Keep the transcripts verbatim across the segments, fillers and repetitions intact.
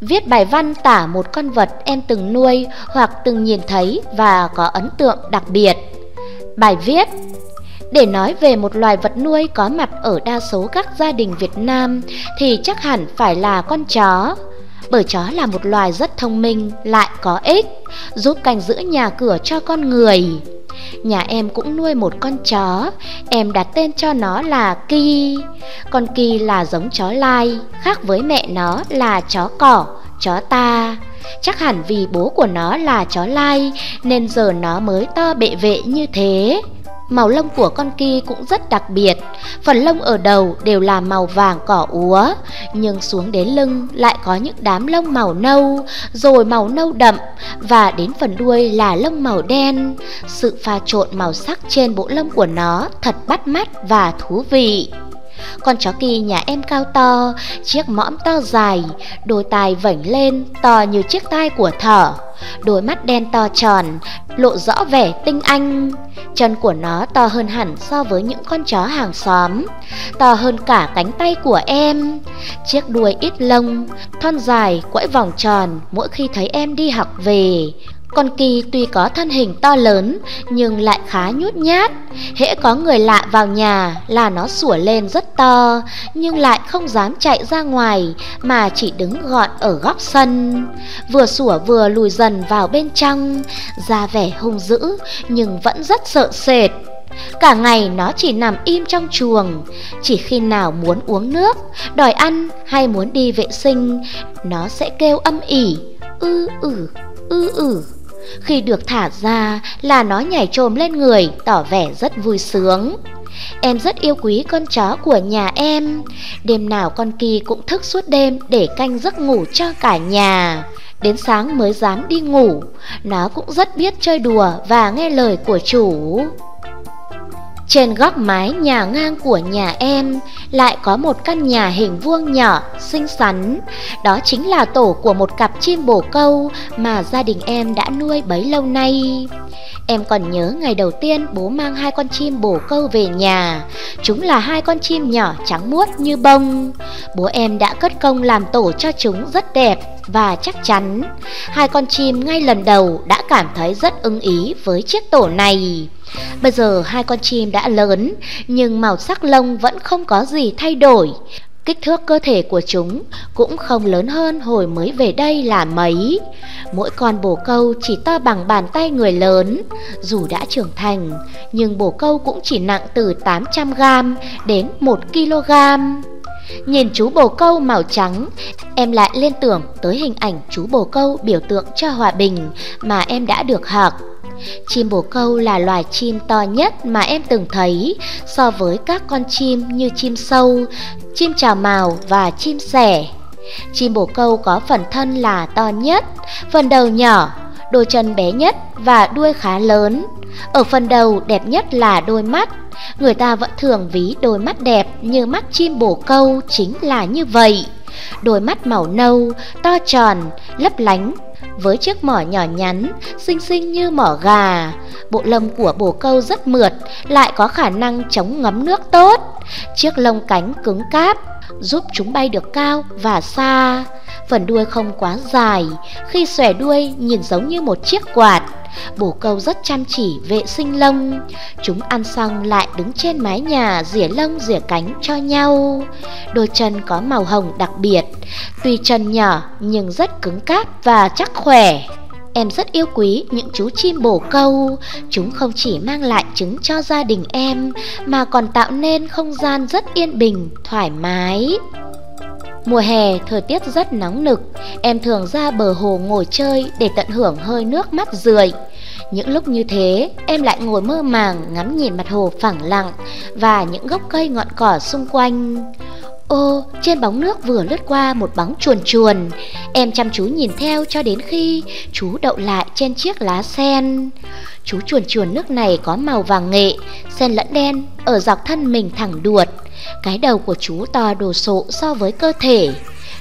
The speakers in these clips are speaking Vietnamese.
Viết bài văn tả một con vật em từng nuôi hoặc từng nhìn thấy và có ấn tượng đặc biệt. Bài viết để nói về một loài vật nuôi có mặt ở đa số các gia đình Việt Nam thì chắc hẳn phải là con chó. Bởi chó là một loài rất thông minh, lại có ích, giúp canh giữ nhà cửa cho con người. Nhà em cũng nuôi một con chó, em đặt tên cho nó là Ki. Con Ki là giống chó lai, khác với mẹ nó là chó cỏ, chó ta. Chắc hẳn vì bố của nó là chó lai nên giờ nó mới to bệ vệ như thế. Màu lông của con Ki cũng rất đặc biệt, phần lông ở đầu đều là màu vàng cỏ úa, nhưng xuống đến lưng lại có những đám lông màu nâu, rồi màu nâu đậm và đến phần đuôi là lông màu đen. Sự pha trộn màu sắc trên bộ lông của nó thật bắt mắt và thú vị. Con chó Ki nhà em cao to, chiếc mõm to dài, đôi tai vểnh lên to như chiếc tai của thỏ, đôi mắt đen to tròn, lộ rõ vẻ tinh anh. Chân của nó to hơn hẳn so với những con chó hàng xóm, to hơn cả cánh tay của em. Chiếc đuôi ít lông, thon dài, quẫy vòng tròn mỗi khi thấy em đi học về. Con Ki tuy có thân hình to lớn nhưng lại khá nhút nhát. Hễ có người lạ vào nhà là nó sủa lên rất to, nhưng lại không dám chạy ra ngoài mà chỉ đứng gọn ở góc sân, vừa sủa vừa lùi dần vào bên trong, ra vẻ hung dữ nhưng vẫn rất sợ sệt. Cả ngày nó chỉ nằm im trong chuồng, chỉ khi nào muốn uống nước, đòi ăn hay muốn đi vệ sinh, nó sẽ kêu âm ỉ, ư ử, ư ử. Khi được thả ra là nó nhảy chồm lên người, tỏ vẻ rất vui sướng. Em rất yêu quý con chó của nhà em. Đêm nào con Ki cũng thức suốt đêm để canh giấc ngủ cho cả nhà, đến sáng mới dám đi ngủ. Nó cũng rất biết chơi đùa và nghe lời của chủ. Trên góc mái nhà ngang của nhà em lại có một căn nhà hình vuông nhỏ, xinh xắn. Đó chính là tổ của một cặp chim bồ câu mà gia đình em đã nuôi bấy lâu nay. Em còn nhớ ngày đầu tiên bố mang hai con chim bồ câu về nhà. Chúng là hai con chim nhỏ trắng muốt như bông. Bố em đã cất công làm tổ cho chúng rất đẹp và chắc chắn. Hai con chim ngay lần đầu đã cảm thấy rất ưng ý với chiếc tổ này. Bây giờ hai con chim đã lớn, nhưng màu sắc lông vẫn không có gì thay đổi. Kích thước cơ thể của chúng cũng không lớn hơn hồi mới về đây là mấy. Mỗi con bồ câu chỉ to bằng bàn tay người lớn. Dù đã trưởng thành, nhưng bồ câu cũng chỉ nặng từ tám trăm gam đến một ki lô gam. Nhìn chú bồ câu màu trắng, em lại liên tưởng tới hình ảnh chú bồ câu biểu tượng cho hòa bình mà em đã được học. Chim bồ câu là loài chim to nhất mà em từng thấy, so với các con chim như chim sâu, chim trà mào và chim sẻ. Chim bồ câu có phần thân là to nhất, phần đầu nhỏ, đôi chân bé nhất và đuôi khá lớn. Ở phần đầu đẹp nhất là đôi mắt. Người ta vẫn thường ví đôi mắt đẹp như mắt chim bồ câu chính là như vậy. Đôi mắt màu nâu, to tròn, lấp lánh, với chiếc mỏ nhỏ nhắn, xinh xinh như mỏ gà. Bộ lông của bồ câu rất mượt, lại có khả năng chống ngấm nước tốt. Chiếc lông cánh cứng cáp, giúp chúng bay được cao và xa. Phần đuôi không quá dài, khi xòe đuôi nhìn giống như một chiếc quạt. Bồ câu rất chăm chỉ vệ sinh lông. Chúng ăn xong lại đứng trên mái nhà rỉa lông rỉa cánh cho nhau. Đôi chân có màu hồng đặc biệt. Tuy chân nhỏ nhưng rất cứng cáp và chắc khỏe. Em rất yêu quý những chú chim bồ câu. Chúng không chỉ mang lại trứng cho gia đình em mà còn tạo nên không gian rất yên bình, thoải mái. Mùa hè thời tiết rất nóng nực, em thường ra bờ hồ ngồi chơi để tận hưởng hơi nước mát rượi. Những lúc như thế, em lại ngồi mơ màng ngắm nhìn mặt hồ phẳng lặng và những gốc cây ngọn cỏ xung quanh. Ô, trên bóng nước vừa lướt qua một bóng chuồn chuồn. Em chăm chú nhìn theo cho đến khi chú đậu lại trên chiếc lá sen. Chú chuồn chuồn nước này có màu vàng nghệ, sen lẫn đen, ở dọc thân mình thẳng đuột. Cái đầu của chú to đồ sộ so với cơ thể.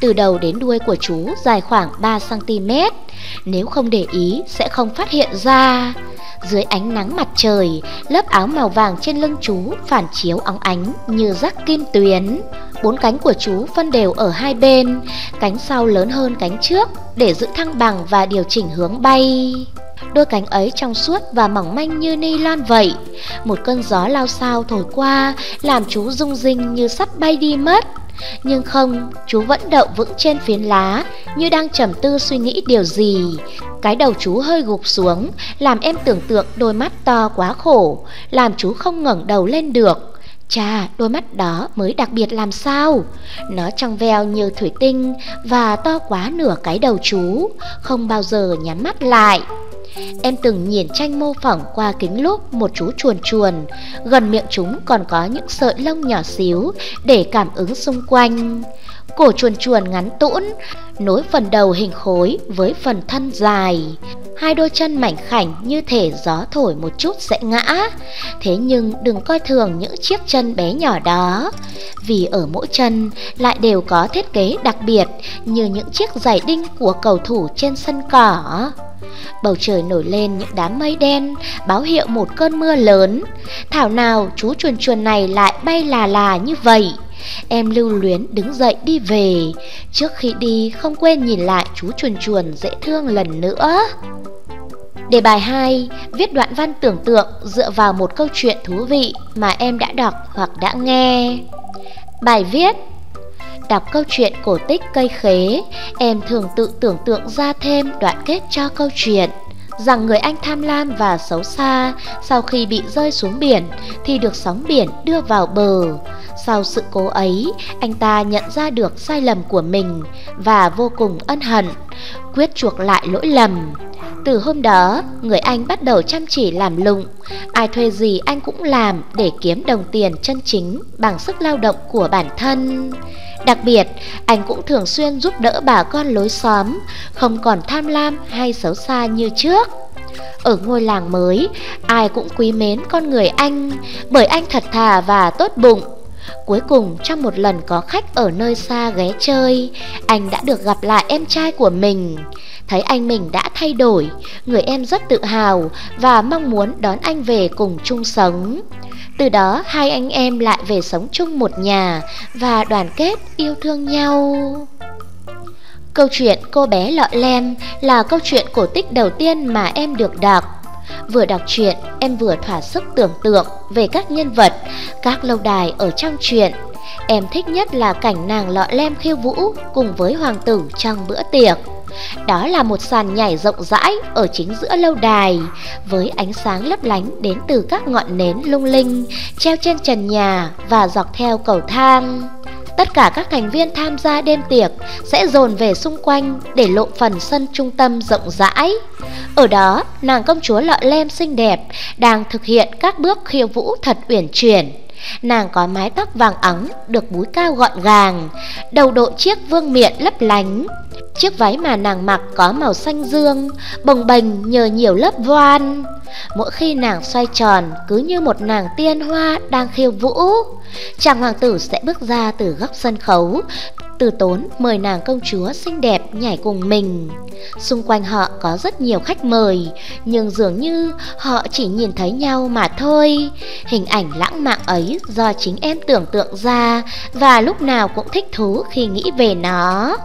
Từ đầu đến đuôi của chú dài khoảng ba xăng ti mét. Nếu không để ý sẽ không phát hiện ra. Dưới ánh nắng mặt trời, lớp áo màu vàng trên lưng chú phản chiếu óng ánh như rắc kim tuyến. Bốn cánh của chú phân đều ở hai bên, cánh sau lớn hơn cánh trước để giữ thăng bằng và điều chỉnh hướng bay. Đôi cánh ấy trong suốt và mỏng manh như ni lon vậy. Một cơn gió lao xao thổi qua làm chú rung rinh như sắp bay đi mất. Nhưng không, chú vẫn đậu vững trên phiến lá, như đang trầm tư suy nghĩ điều gì. Cái đầu chú hơi gục xuống, làm em tưởng tượng đôi mắt to quá khổ, làm chú không ngẩng đầu lên được. Chà, đôi mắt đó mới đặc biệt làm sao. Nó trong veo như thủy tinh và to quá nửa cái đầu chú, không bao giờ nhắm mắt lại. Em từng nhìn tranh mô phỏng qua kính lúp một chú chuồn chuồn. Gần miệng chúng còn có những sợi lông nhỏ xíu để cảm ứng xung quanh. Cổ chuồn chuồn ngắn tũn, nối phần đầu hình khối với phần thân dài. Hai đôi chân mảnh khảnh như thể gió thổi một chút sẽ ngã. Thế nhưng đừng coi thường những chiếc chân bé nhỏ đó, vì ở mỗi chân lại đều có thiết kế đặc biệt, như những chiếc giày đinh của cầu thủ trên sân cỏ. Bầu trời nổi lên những đám mây đen, báo hiệu một cơn mưa lớn. Thảo nào chú chuồn chuồn này lại bay là là như vậy. Em lưu luyến đứng dậy đi về. Trước khi đi không quên nhìn lại chú chuồn chuồn dễ thương lần nữa. Đề bài hai. Viết đoạn văn tưởng tượng dựa vào một câu chuyện thú vị mà em đã đọc hoặc đã nghe. Bài viết: đọc câu chuyện cổ tích Cây Khế, em thường tự tưởng tượng ra thêm đoạn kết cho câu chuyện. Rằng người anh tham lam và xấu xa, sau khi bị rơi xuống biển thì được sóng biển đưa vào bờ. Sau sự cố ấy, anh ta nhận ra được sai lầm của mình và vô cùng ân hận, quyết chuộc lại lỗi lầm. Từ hôm đó, người anh bắt đầu chăm chỉ làm lụng, ai thuê gì anh cũng làm để kiếm đồng tiền chân chính bằng sức lao động của bản thân. Đặc biệt, anh cũng thường xuyên giúp đỡ bà con lối xóm, không còn tham lam hay xấu xa như trước. Ở ngôi làng mới, ai cũng quý mến con người anh bởi anh thật thà và tốt bụng. Cuối cùng, trong một lần có khách ở nơi xa ghé chơi, anh đã được gặp lại em trai của mình. Thấy anh mình đã thay đổi, người em rất tự hào và mong muốn đón anh về cùng chung sống. Từ đó, hai anh em lại về sống chung một nhà và đoàn kết yêu thương nhau. Câu chuyện Cô bé Lọ Lem là câu chuyện cổ tích đầu tiên mà em được đọc. Vừa đọc truyện, em vừa thỏa sức tưởng tượng về các nhân vật, các lâu đài ở trong truyện. Em thích nhất là cảnh nàng Lọ Lem khiêu vũ cùng với hoàng tử trong bữa tiệc. Đó là một sàn nhảy rộng rãi ở chính giữa lâu đài, với ánh sáng lấp lánh đến từ các ngọn nến lung linh treo trên trần nhà và dọc theo cầu thang. Tất cả các thành viên tham gia đêm tiệc sẽ dồn về xung quanh để lộ phần sân trung tâm rộng rãi. Ở đó, nàng công chúa Lọ Lem xinh đẹp đang thực hiện các bước khiêu vũ thật uyển chuyển. Nàng có mái tóc vàng óng được búi cao gọn gàng, đầu đội chiếc vương miện lấp lánh. Chiếc váy mà nàng mặc có màu xanh dương, bồng bềnh nhờ nhiều lớp voan. Mỗi khi nàng xoay tròn cứ như một nàng tiên hoa đang khiêu vũ. Chàng hoàng tử sẽ bước ra từ góc sân khấu, từ tốn mời nàng công chúa xinh đẹp nhảy cùng mình. Xung quanh họ có rất nhiều khách mời, nhưng dường như họ chỉ nhìn thấy nhau mà thôi. Hình ảnh lãng mạn ấy do chính em tưởng tượng ra, và lúc nào cũng thích thú khi nghĩ về nó.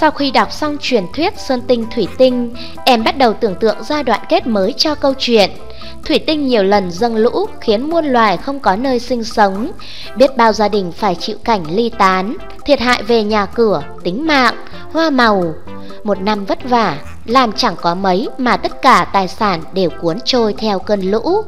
Sau khi đọc xong truyền thuyết Sơn Tinh Thủy Tinh, em bắt đầu tưởng tượng ra đoạn kết mới cho câu chuyện. Thủy tinh nhiều lần dâng lũ khiến muôn loài không có nơi sinh sống. Biết bao gia đình phải chịu cảnh ly tán, thiệt hại về nhà cửa, tính mạng, hoa màu. Một năm vất vả, làm chẳng có mấy mà tất cả tài sản đều cuốn trôi theo cơn lũ,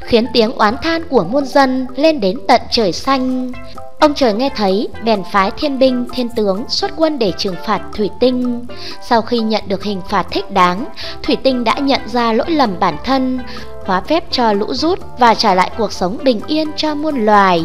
khiến tiếng oán than của muôn dân lên đến tận trời xanh. Ông trời nghe thấy bèn phái thiên binh thiên tướng xuất quân để trừng phạt thủy tinh. Sau khi nhận được hình phạt thích đáng, thủy tinh đã nhận ra lỗi lầm bản thân, hóa phép cho lũ rút và trả lại cuộc sống bình yên cho muôn loài.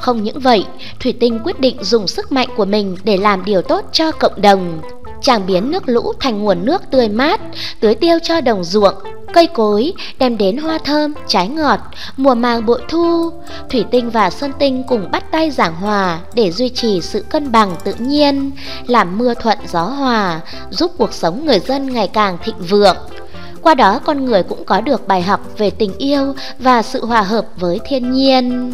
Không những vậy, thủy tinh quyết định dùng sức mạnh của mình để làm điều tốt cho cộng đồng. Chàng biến nước lũ thành nguồn nước tươi mát, tưới tiêu cho đồng ruộng, cây cối, đem đến hoa thơm, trái ngọt, mùa màng bội thu. Thủy tinh và Sơn Tinh cùng bắt tay giảng hòa để duy trì sự cân bằng tự nhiên, làm mưa thuận gió hòa, giúp cuộc sống người dân ngày càng thịnh vượng. Qua đó con người cũng có được bài học về tình yêu và sự hòa hợp với thiên nhiên.